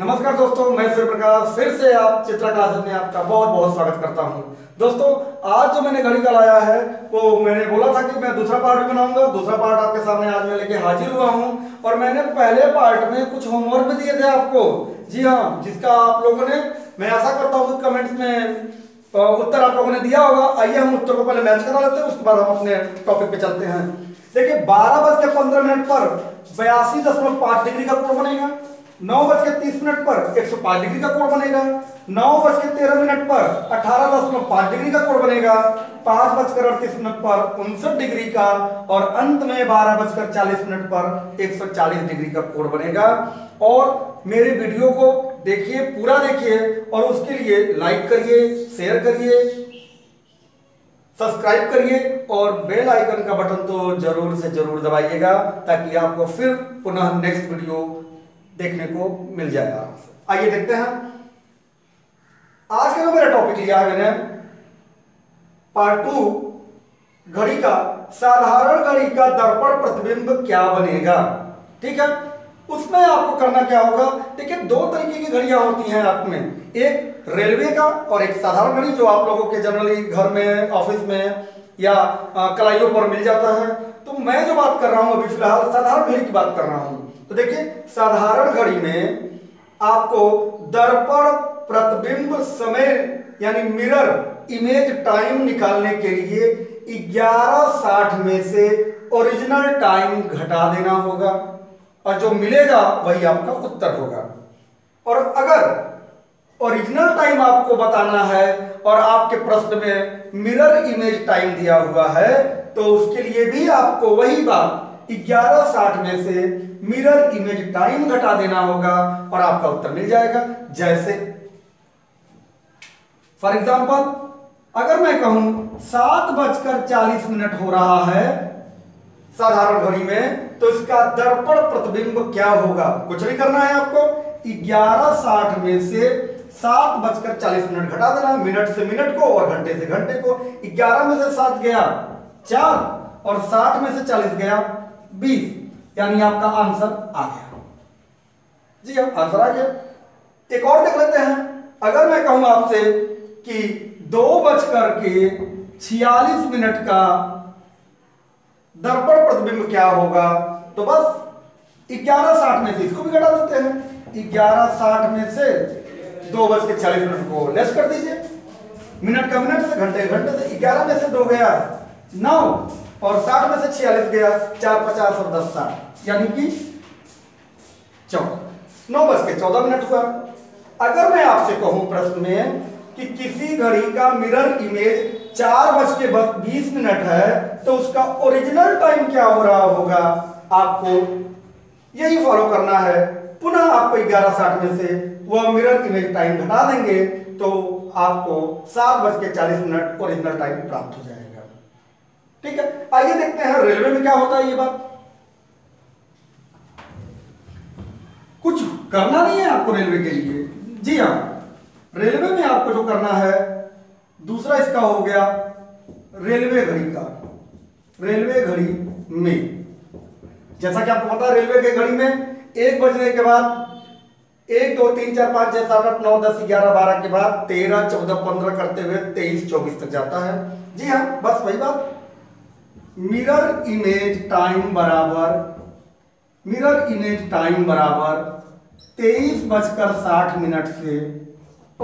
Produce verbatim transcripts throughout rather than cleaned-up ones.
नमस्कार दोस्तों, मैं सूर्य प्रकाश फिर से आप चित्रा क्लासेस में आपका बहुत बहुत स्वागत करता हूं। दोस्तों, आज जो मैंने घड़ी का लाया है वो मैंने बोला था कि मैं दूसरा पार्ट भी बनाऊंगा। दूसरा पार्ट आपके सामने आज मैं लेके हाजिर हुआ हूं और मैंने पहले पार्ट में कुछ होमवर्क भी दिए थे आपको, जी हाँ, जिसका आप लोगों ने, मैं आशा करता हूँ कमेंट्स में उत्तर आप लोगों ने दिया होगा। आइए हम उत्तर को पहले मैच करा लेते हैं, उसके बाद हम अपने टॉपिक पे चलते हैं। देखिए, बारह बज के पंद्रह मिनट पर बयासी दशमलव पांच डिग्री का कोण बनेगा, नौ बज के तीस मिनट पर एक सौ पांच डिग्री का कोण बनेगा, नौ बज के तेरह मिनट पर अठारह दशमलव पांच डिग्री का कोण बनेगा, पांच बजकर अड़तीस मिनट पर उनसठ डिग्री का और अंत में बारह बजकर चालीस मिनट पर एक सौ चालीस डिग्री का कोण बनेगा। और मेरे वीडियो को देखिए, पूरा देखिए और उसके लिए लाइक करिए, शेयर करिए, सब्सक्राइब करिए और बेल आइकन का बटन तो जरूर से जरूर दबाइएगा ताकि आपको फिर पुनः नेक्स्ट वीडियो देखने को मिल जाएगा। आइए देखते हैं आज का जो मेरा टॉपिक लिया है मैंने, पार्ट टू, घड़ी का, साधारण घड़ी का दर्पण प्रतिबिंब क्या बनेगा। ठीक है, उसमें आपको करना क्या होगा, देखिए दो तरीके की घड़ियां होती हैं आप में, एक रेलवे का और एक साधारण घड़ी जो आप लोगों के जनरली घर में, ऑफिस में या कलाइयों पर मिल जाता है। तो मैं जो बात कर रहा हूं अभी फिलहाल साधारण घड़ी की बात कर रहा हूं। तो देखिए, साधारण घड़ी में आपको दर्पण प्रतिबिंब समय यानी मिरर इमेज टाइम निकालने के लिए ग्यारह साठ में से ओरिजिनल टाइम घटा देना होगा और जो मिलेगा वही आपका उत्तर होगा। और अगर ओरिजिनल टाइम आपको बताना है और आपके प्रश्न में मिरर इमेज टाइम दिया हुआ है तो उसके लिए भी आपको वही बात ग्यारह साठ में से मिरर इमेज टाइम घटा देना होगा और आपका उत्तर मिल जाएगा। जैसे फॉर एग्जाम्पल, अगर मैं कहूं सात बजकर चालीस मिनट हो रहा है साधारण घड़ी में, तो इसका दर्पण प्रतिबिंब क्या होगा, कुछ नहीं करना है आपको, ग्यारह साठ में से सात बजकर चालीस मिनट घटा देना, मिनट से मिनट को और घंटे से घंटे को। ग्यारह में से सात गया चार और साठ में से चालीस गया बीस, यानी आपका आंसर आ गया। जी हाँ, आंसर आ गया। एक और देख लेते हैं, अगर मैं कहूं आपसे कि दो बजकर के छियालीस मिनट का दर्पण प्रतिबिंब क्या होगा, तो बस ग्यारह साठ में से इसको भी घटा देते हैं। ग्यारह साठ में से दो बज के चालीस मिनट को लेस कर दीजिए, मिनट का मिनट से घंटे घंटे से। ग्यारह में से दो गया नौ और साठ में से छियालीस गया चार, पचास और दस साठ, यानी कि चौदह, नौ बज के चौदह मिनट हुआ। अगर मैं आपसे कहूं प्रश्न में कि किसी घड़ी का मिरर इमेज चार बज के बीस मिनट है तो उसका ओरिजिनल टाइम क्या हो रहा होगा, आपको यही फॉलो करना है। पुनः आपको ग्यारह साठ में से वह मिरर इमेज टाइम घटा देंगे तो आपको सात बज के चालीस मिनट ओरिजिनल टाइम प्राप्त हो जाएगा। ठीक है, आइए देखते हैं रेलवे में क्या होता है। ये बात कुछ करना नहीं है आपको रेलवे के लिए, जी हाँ, रेलवे में आपको जो करना है, दूसरा इसका हो गया रेलवे घड़ी का। रेलवे घड़ी में जैसा कि आपको पता है रेलवे की घड़ी में एक बजने के बाद एक दो तीन चार पाँच छः सात आठ नौ दस ग्यारह बारह के बाद तेरह चौदह पंद्रह करते हुए तेईस चौबीस तक जाता है। जी हाँ, बस वही बात, मिरर इमेज टाइम बराबर, मिरर इमेज टाइम बराबर तेईस बजकर साठ मिनट से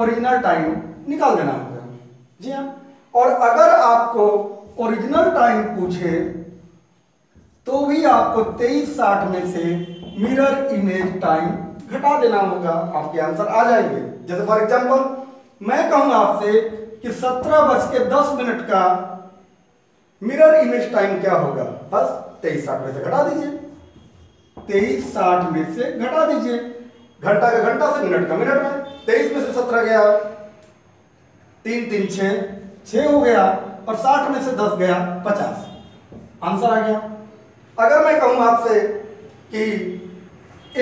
ओरिजिनल टाइम निकाल देना होगा। जी हाँ, और अगर आपको ओरिजिनल टाइम पूछे तो भी आपको तेईस साठ में से मिरर इमेज टाइम घटा देना होगा, आपके आंसर आ जाएंगे। जैसे फॉर एग्जांपल, मैं कहूँ आपसे कि सत्रह बज के दस मिनट का मिरर इमेज टाइम क्या होगा, बस तेईस साठ में से घटा दीजिए, तेईस साठ में से घटा दीजिए, घंटा का घंटा से मिनट का मिनट में, तेईस में से सत्रह गया तीन तीन छः छः हो गया और साठ में से दस गया पचास, आंसर आ गया। अगर मैं कहूँ आपसे कि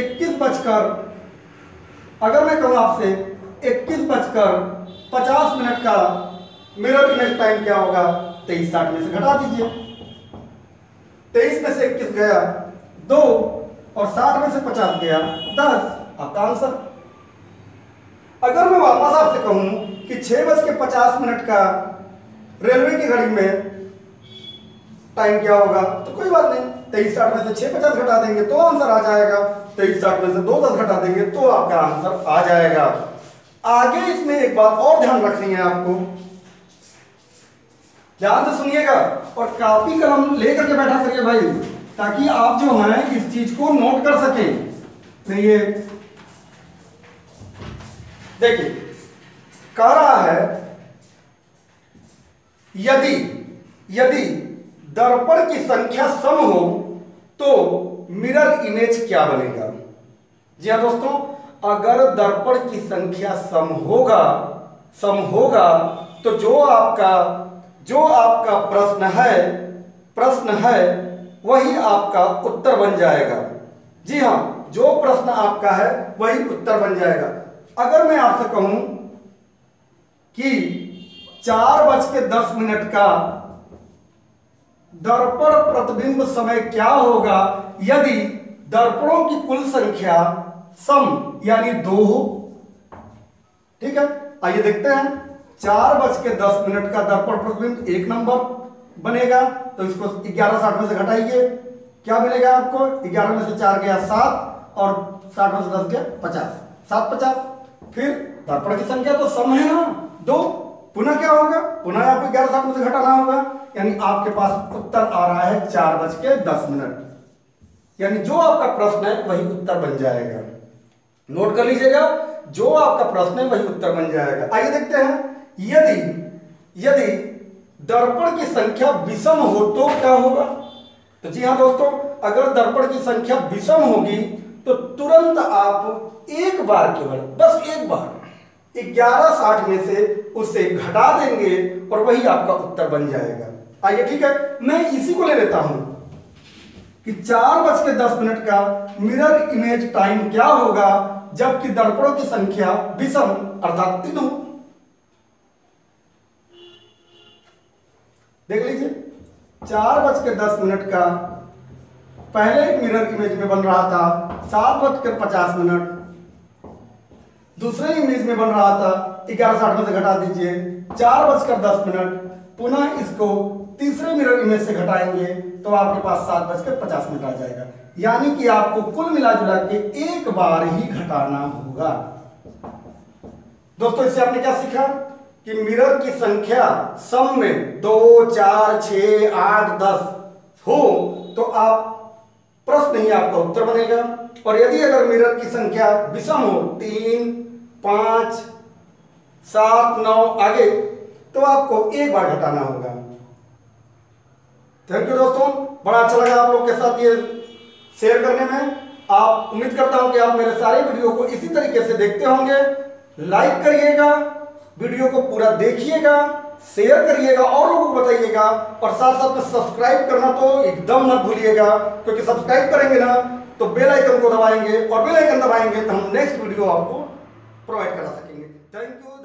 इक्कीस बजकर अगर मैं कहूँ आपसे इक्कीस बजकर पचास मिनट का मिरर इमेज टाइम क्या होगा, तेईस साठ में से घटा दीजिए, तेईस में से इक्कीस गया दो और साठ में से पचास गया दस, आपका आंसर। अगर मैं वापस आपसे कहूं कि छह बज के पचास मिनट का रेलवे की घड़ी में टाइम क्या होगा, तो कोई बात नहीं, तेईस साठ में से छह पचास घटा देंगे तो आंसर आ जाएगा, तेईस साठ में से दो दस घटा देंगे तो आपका आंसर आ जाएगा। आगे इसमें एक बात और ध्यान रखनी है आपको, ध्यान से सुनिएगा और कॉपी कलम लेकर के बैठा करिए भाई, ताकि आप जो है इस चीज को नोट कर सकें। ये देखिए कह रहा है यदि यदि दर्पण की संख्या सम हो तो मिरर इमेज क्या बनेगा। जी हाँ दोस्तों, अगर दर्पण की संख्या सम होगा सम होगा तो जो आपका जो आपका प्रश्न है प्रश्न है वही आपका उत्तर बन जाएगा। जी हाँ, जो प्रश्न आपका है वही उत्तर बन जाएगा। अगर मैं आपसे कहूं कि चार बज के दस मिनट का दर्पण प्रतिबिंब समय क्या होगा यदि दर्पणों की कुल संख्या सम यानी दो हो। ठीक है, आइए देखते हैं चार बज के दस मिनट का दर्पण प्रतिबिंब एक नंबर बनेगा, तो इसको ग्यारह साठ में से घटाइए, क्या मिलेगा आपको, ग्यारह में से चार गया सात और साठ में से दस गया पचास, सात पचास। फिर दर्पण की संख्या तो सम है ना दो, पुनः क्या होगा, पुनः आपको ग्यारह साठ में से घटाना होगा, यानी आपके पास उत्तर आ रहा है चार बज के दस मिनट, यानी जो आपका प्रश्न है वही उत्तर बन जाएगा। नोट कर लीजिएगा, जो आपका प्रश्न है वही उत्तर बन जाएगा। आइए देखते हैं यदि यदि दर्पण की संख्या विषम हो तो क्या होगा। तो जी हाँ दोस्तों, अगर दर्पण की संख्या विषम होगी तो तुरंत आप एक बार केवल बस एक बार ग्यारह साठ में से उसे घटा देंगे और वही आपका उत्तर बन जाएगा। आइए ठीक है, मैं इसी को ले लेता हूं कि चार बज के दस मिनट का मिरर इमेज टाइम क्या होगा जबकि दर्पणों की संख्या विषम अर्थात तीन हो। देख लीजिए चार बज के दस मिनट का पहले मिरर इमेज में बन रहा था सात बजकर पचास मिनट, दूसरे इमेज में बन रहा था ग्यारह साठ में से घटा दीजिए चार बजकर दस मिनट, पुनः इसको तीसरे मिरर इमेज से घटाएंगे तो आपके पास सात बजकर पचास मिनट आ जाएगा। यानी कि आपको कुल मिला जुला के एक बार ही घटाना होगा। दोस्तों इससे आपने क्या सीखा कि मिरर की संख्या सम में दो चार छ आठ दस हो तो आप प्रश्न ही आपका उत्तर बनेगा, और यदि अगर मिरर की संख्या विषम हो तीन पांच सात नौ आगे तो आपको एक बार घटाना होगा। थैंक यू दोस्तों, बड़ा अच्छा लगा आप लोग के साथ ये शेयर करने में। आप उम्मीद करता हूं कि आप मेरे सारे वीडियो को इसी तरीके से देखते होंगे। लाइक करिएगा, वीडियो को पूरा देखिएगा, शेयर करिएगा और लोगों को बताइएगा, और साथ साथ में सब्सक्राइब करना तो एकदम मत भूलिएगा, क्योंकि सब्सक्राइब करेंगे ना तो बेल आइकन को दबाएंगे और बेल आइकन दबाएंगे तो हम नेक्स्ट वीडियो आपको प्रोवाइड करा सकेंगे। Thank you.